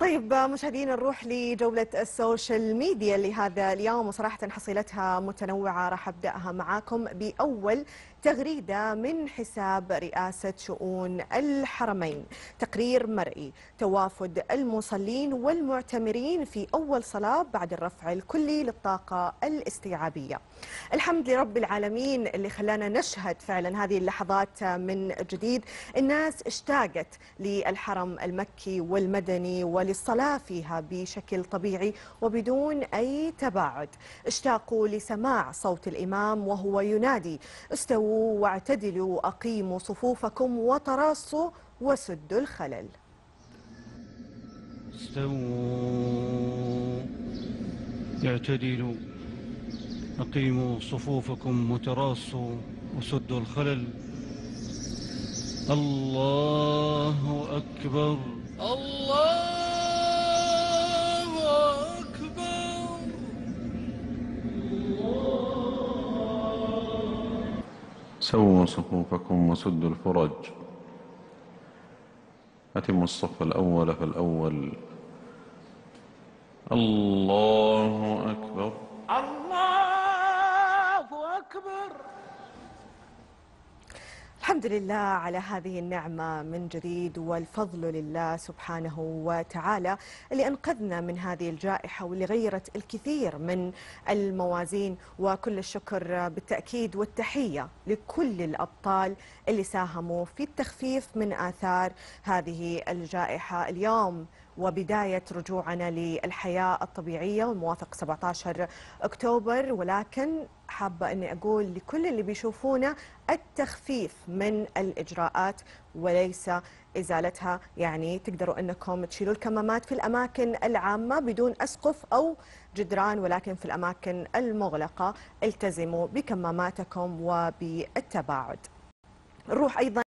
طيب مشاهدينا نروح لجولة السوشيال ميديا لهذا اليوم، وصراحة حصيلتها متنوعة. راح أبدأها معاكم بأول تغريدة من حساب رئاسة شؤون الحرمين، تقرير مرئي توافد المصلين والمعتمرين في أول صلاة بعد الرفع الكلي للطاقة الاستيعابية. الحمد لرب العالمين اللي خلانا نشهد فعلا هذه اللحظات من جديد. الناس اشتاقت للحرم المكي والمدني وللصلاة فيها بشكل طبيعي وبدون أي تباعد، اشتاقوا لسماع صوت الإمام وهو ينادي استووا واعتدلوا أقيموا صفوفكم وتراصوا وسدوا الخلل. استووا اعتدلوا أقيموا صفوفكم وتراصوا وسدوا الخلل. الله أكبر الله أكبر. سووا صفوفكم وسدوا الفرج. أتموا الصف الأول فالأول. الله أكبر الله أكبر. الحمد لله على هذه النعمة من جديد، والفضل لله سبحانه وتعالى اللي أنقذنا من هذه الجائحة واللي غيرت الكثير من الموازين. وكل الشكر بالتأكيد والتحية لكل الأبطال اللي ساهموا في التخفيف من آثار هذه الجائحة. اليوم وبداية رجوعنا للحياة الطبيعية والموافق 17 أكتوبر، ولكن حابة أني أقول لكل اللي بيشوفونا التخفيف من الإجراءات وليس إزالتها. يعني تقدروا أنكم تشيلوا الكمامات في الأماكن العامة بدون أسقف أو جدران، ولكن في الأماكن المغلقة التزموا بكماماتكم وبالتباعد. نروح أيضا